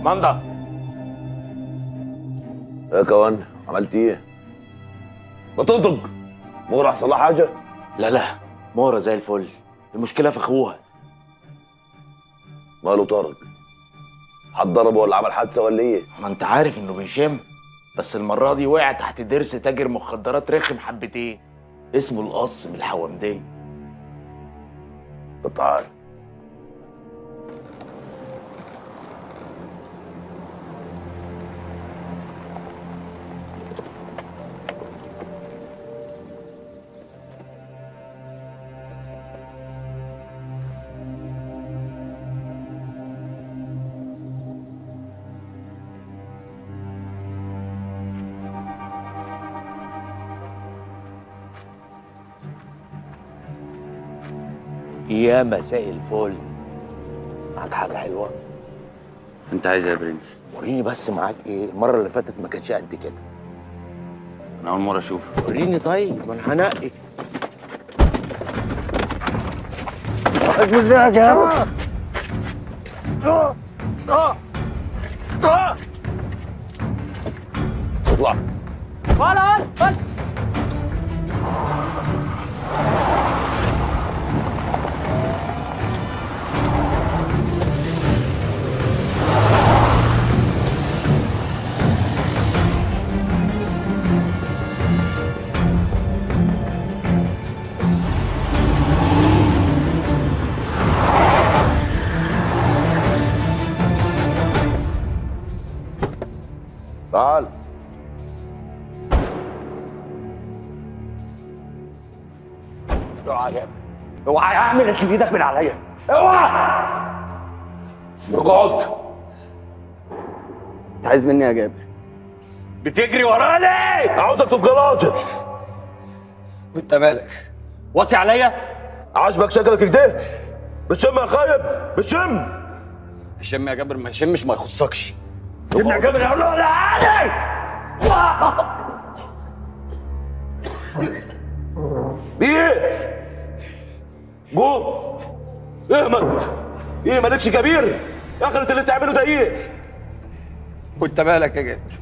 كوماندا. يا كوان عملت ايه؟ ما تنطق. مهرة حصل لها حاجة؟ لا لا، مهرة زي الفل، المشكلة في اخوها. ماله طارق؟ حد ضربه ولا عمل حادثة ولا ايه؟ ما انت عارف انه بيشم، بس المرة دي وقع تحت ضرس تاجر مخدرات رخم حبتين، اسمه القص من الحوامدية. طب تعال. يا مساء الفل، معاك حاجة حلوة؟ أنت عايز إيه يا برنس؟ وريني بس معاك إيه، المرة اللي فاتت ما كانتش قد كده. أنا أول مرة أشوفها. وريني طيب، ما أنا هنقي. أجمع يا اطلع. ولا ولا تعال. اوعى يا ابني، اوعى اعمل اللي ايدك من عليا، اوعى. اقعد. انت عايز مني يا جابر؟ بتجري ورايا ليه؟ عاوزك تبقى راجل. وانت مالك؟ واصي عليا؟ عاجبك شكلك كده؟ بتشم يا خايب؟ بتشم؟ هشم يا جابر ما يشمش ما يخصكش. سيبني يا جابر يا ولا عادي. ايه؟ جو اهمت. ايه مالكش كبير؟ اخرة اللي بتعمله ده ايه؟ وانت مالك يا جابر؟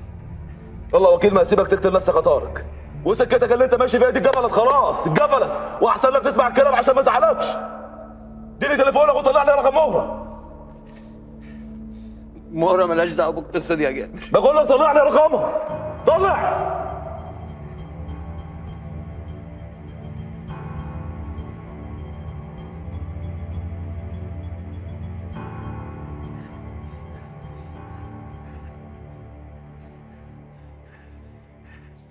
الله وكيل ما هسيبك تقتل نفسك يا طارق، وسكتك اللي انت ماشي فيها دي اتجفلت خلاص، اتجفلت، واحسن لك تسمع الكلام عشان ما ازعلكش. اديني تليفونك وطلع لي رقم مهرة. مهرة مالهاش دعوة بالقصة دي يا جابر. بقول لك طلع لي رقمها. طلع.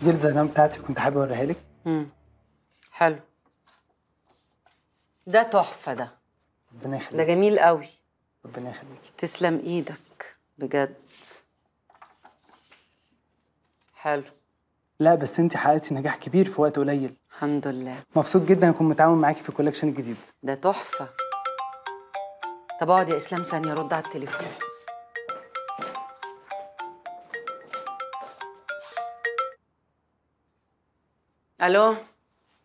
دي الزنام بتاعتي، كنت حابب اوريها لك. حلو. ده تحفة ده. ربنا يخليك. ده جميل قوي. ربنا يخليك. تسلم ايدك. بجد حلو. لا بس انت حققتي نجاح كبير في وقت قليل. الحمد لله. مبسوط جدا اكون متعاون معاكي في الكولكشن الجديد ده. تحفه. طب اقعد يا اسلام ثانيه، رد على التليفون. الو. ايوه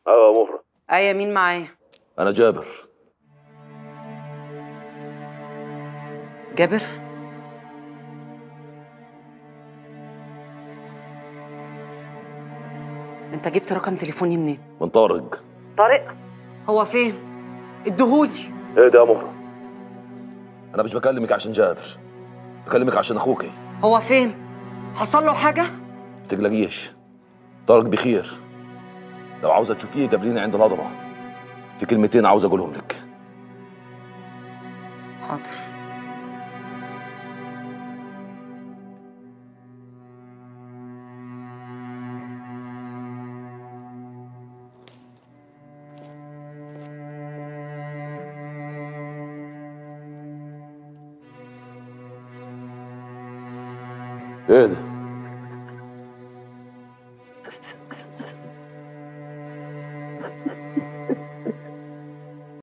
يا مهرة. ايوه مين معايا؟ انا جابر. جابر؟ انت جبت رقم تليفوني منين؟ من طارق. طارق؟ هو فين؟ اديهولي. ايه ده يا مهرة؟ انا مش بكلمك عشان جابر، بكلمك عشان اخوكي. هو فين؟ حصل له حاجة؟ ما تقلقيش، طارق بخير. لو عاوزة تشوفيه قابليني عند الهضبة، في كلمتين عاوز اقولهم لك. حاضر. ايه ده؟